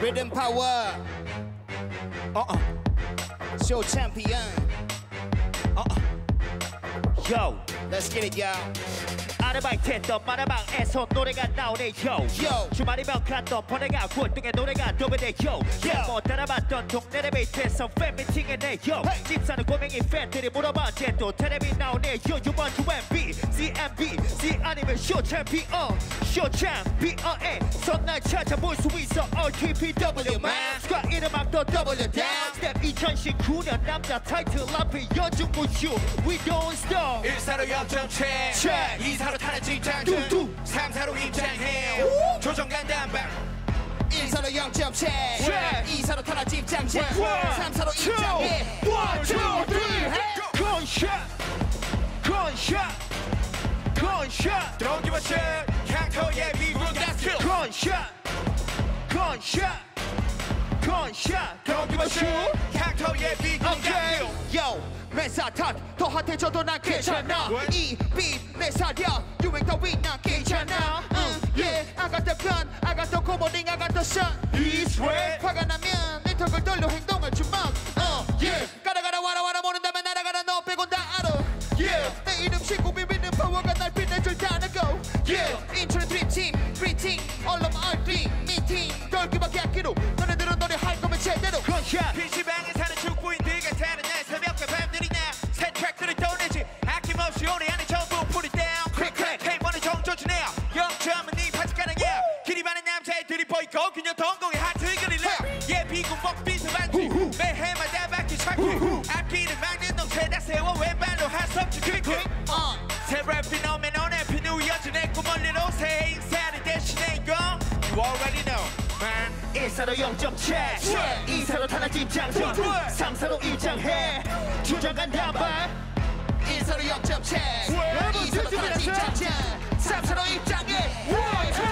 Rhythm Power. Show Champion. Yo, let's get it, y'all. 아르바이트 했던 마라방에서 노래가 나오네, yo. yo. 주말이면 갔던 번외가 굴뚝에 노래가 도배돼, yo. 못 따라봤던 동네의 베이트에서 팬미팅 했네, yo. Hey. 집 사는 고맹이 팬들이 물어봤지 또 텔레비 나오네, yo. 이번 주 MB, CMB, C 아니면 Show Champion. Show Champion의 선날 찾아볼 수 있어, OTPW, man. 스가 이름 앞도 W down. Step 2019년 남자 타이틀 앞에 연중 우슈. We don't stop. 1사로 0.7. 2사로 타는 직장 중. 3사로 입장해. 조정 간단방. 1사로 0.7. 2사로 타는 직장 중. 3사로 입장해. 1, 2, 3. Gunshot. Don't give a shit. 향토의 미국 닥쳐. Gunshot. Don't give a shit. 향토의 미국 닥쳐. Yo. 매사 탓 더 핫해져도 난 괜찮아. 이 빛 내 사려 유행도 윈난 괜찮아. I got the gun, I got the 고모링, I got the shot. This way 화가 나면 내 턱을 떨려 행동을 주먹. 가라 와라 모른다면 날아가라 너 빼곤 다 알아. 내 이름 신고비 믿는 파워가 날 빛내줄 다나고. 인천의 드림팀, 프리팅, 얼럼 RD, 미팅 덜기밖에 아끼로 너네들은 노래할 거면 제대로. PC방에 사는 축구인들 같아는 날 새벽과 밤들이 나 새 트랙들을 떠내지 아낌없이 오래 안에 전부 put it down. Quick quick 테이머는 정조주네요. 영점은 네 파츠가랑이야. 길이 많은 남자애들이 보이고 그녀 동공에 하트그릴래. 비군 먹비스 반지 매해마다 바퀴 차키 앞길을 막는 놈 죄다 세워 왼발로 하섭지 퀵퀵. 새 랩이 너면 오늘 비누 이어진 내 꿈멀리로 새 인사를 대신해 이거 You already know. 1사로 0.7 2사로 타락 입장전 3사로 입장해 주장간 단발 1사로 0.7 2사로 타락 입장전 3사로 입장해 1, 2, 3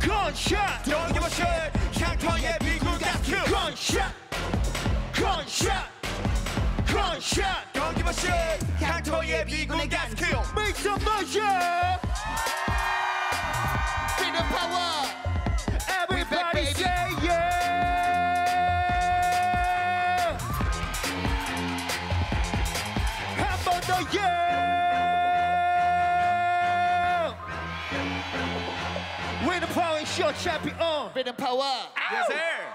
Gunshot Don't give a shit 향토의 미국 다큐 Gunshot Don't give a shit 향토의 미국 다큐 Make some noise Power. Everybody say yeah. Have fun the yeah. Rhythm Power is your champion. Rhythm Power. Yes sir.